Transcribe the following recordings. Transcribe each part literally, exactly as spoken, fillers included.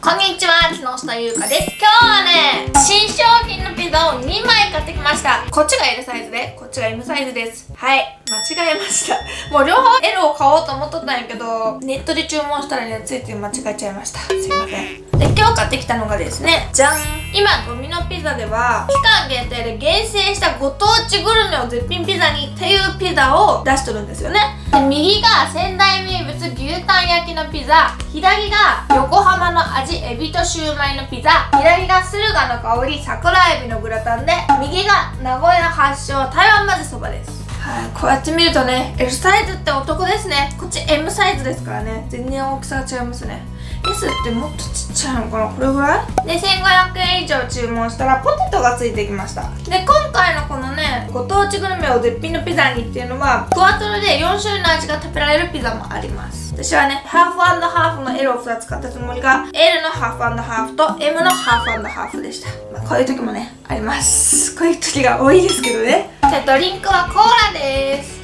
こんにちは、木下優香です。今日はね、新商品のピザをにまい買ってきました。こっちが エル サイズで、こっちが エム サイズです。はい、間違えました。もう両方 エル を買おうと思っとったんやけど、ネットで注文したらね、ついつい間違えちゃいました。すいません。で、今日買ってきたのがですね、じゃん。今ドミノピザでは期間限定で厳選したご当地グルメを絶品ピザにっていうピザを出しとるんですよね。で、右が仙台名物牛タン焼きのピザ、左が横浜の味エビとシューマイのピザ、左が駿河の香り桜エビのグラタンで、右が名古屋発祥台湾混ぜそばです。はい、こうやって見るとね、 エル サイズってお得ですね。こっち エム サイズですからね、全然大きさが違いますね。 エス ってもっとちっちゃいのかな、これぐらいでせんごひゃくえん以上注文したらポテトがついてきました。で、今回のこのね、ご当地グルメを絶品のピザにっていうのは、クワトロでよんしゅるいの味が食べられるピザもあります。私はね、ハーフ&ハーフの エル をふたつ買ったつもりが、 エル のハーフ&ハーフと エム のハーフ&ハーフでした。まあ、こういう時もね、あります。こういう時が多いですけどね。じゃあドリンクはコーラです。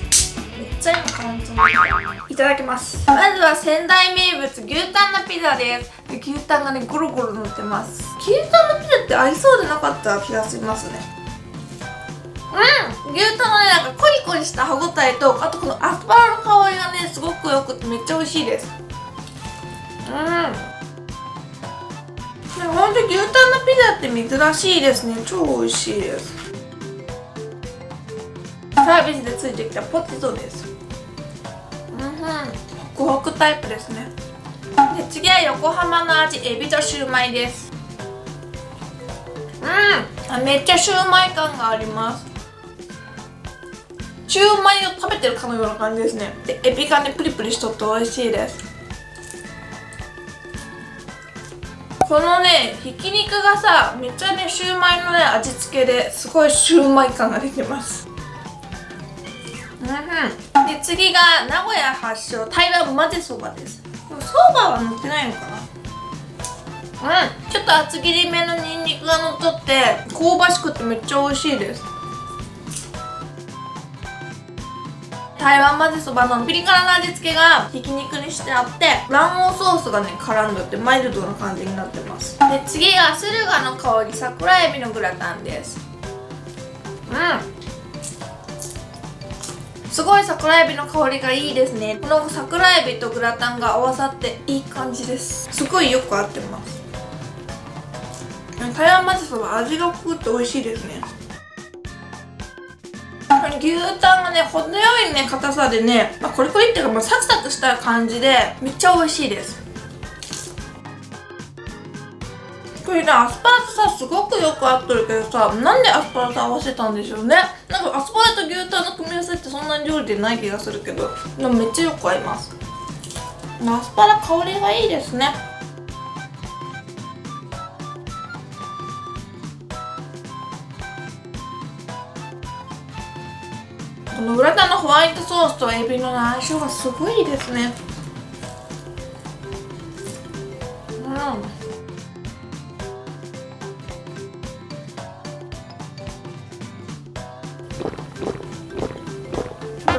いただきます。まずは仙台名物牛タンのピザです。で、牛タンがね、ゴロゴロ乗ってます。牛タンのピザって合いそうでなかった気がしますね。うん、牛タンのね、なんかコリコリした歯ごたえと、あとこのアスパラの香りがね、すごくよくて、めっちゃ美味しいです。うん、ほんと牛タンのピザって珍しいですね。超美味しいです。サービスでついてきたポテトです。うん、ホクホクタイプですね。で、次は横浜の味エビとシューマイです。うん、めっちゃシューマイ感があります。シューマイを食べてるかのような感じですね。で、エビがね、プリプリしとって美味しいです。このね、ひき肉がさ、めっちゃね、シューマイのね、味付けですごいシューマイ感が出てます。うん、で、次が名古屋発祥台湾混ぜそばです。でもそばは乗ってないのかな。うん、ちょっと厚切りめのニンニクが乗っとって香ばしくてめっちゃ美味しいです。台湾混ぜそばのピリ辛な味付けがひき肉にしてあって、卵黄ソースがね、絡んでてマイルドな感じになってます。で、次が駿河の香り桜エビのグラタンです。うん、すごい桜エビの香りがいいですね。この桜エビとグラタンが合わさっていい感じです。すごいよく合ってます。台湾混ぜそば、味が濃くて美味しいですね。牛タンがね、程よいね、硬さでね、まあ、コリコリっていうか、まあ、サクサクした感じでめっちゃ美味しいです。これね、アスパラとさ、すごくよく合ってるけどさ、なんでアスパラと合わせたんでしょうね。なんかアスパラと牛タンの組み合わせってそんなに料理でない気がするけど、でもめっちゃよく合います。アスパラ、香りがいいですね。このグラタンのホワイトソースとエビの相性がすごいいいですね。う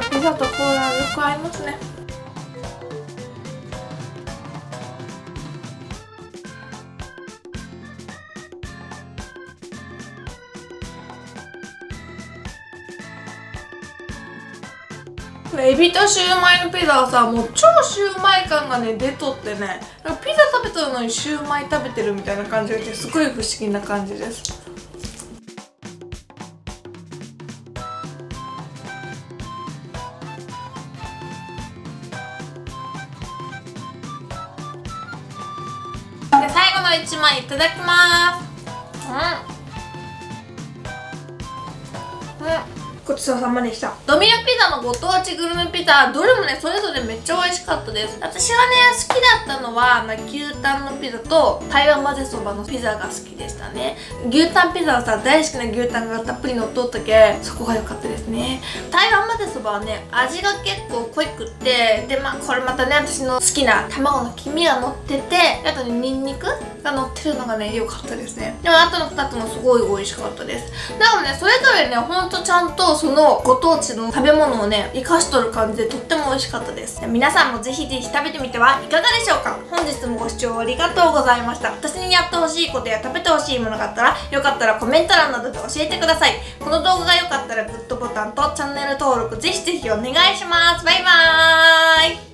ん、ピザとコーラよく合いますね。これエビとシューマイのピザはさ、もう超シューマイ感がね、出とってね、なんかピザ食べてるのにシューマイ食べてるみたいな感じがして、すごい不思議な感じです。最後のいちまいいただきます。うん、うん、ごちそうさまでした。ドミノピザのご当地グルメピザ、どれもね、それぞれめっちゃ美味しかったです。私がね、好きだったのは、まあ、牛タンのピザと台湾混ぜそばのピザが好きでしたね。牛タンピザはさ、大好きな牛タンがたっぷりのっとったけ、そこが良かったですね。台湾混ぜそばはね、味が結構濃くって、で、まあ、これまたね、私の好きな卵の黄身が乗ってて、あとね、にんにくが乗ってるのがね、良かったですね。でもあとのふたつもすごい美味しかったです。なのでね、それぞれね、ほんとちゃんとそのご当地の食べ物をね生かしとる感じでとっても美味しかったです。皆さんもぜひぜひ食べてみてはいかがでしょうか。本日もご視聴ありがとうございました。私にやってほしいことや食べてほしいものがあったら、よかったらコメント欄などで教えてください。この動画が良かったらグッドボタンとチャンネル登録ぜひぜひお願いします。バイバーイ。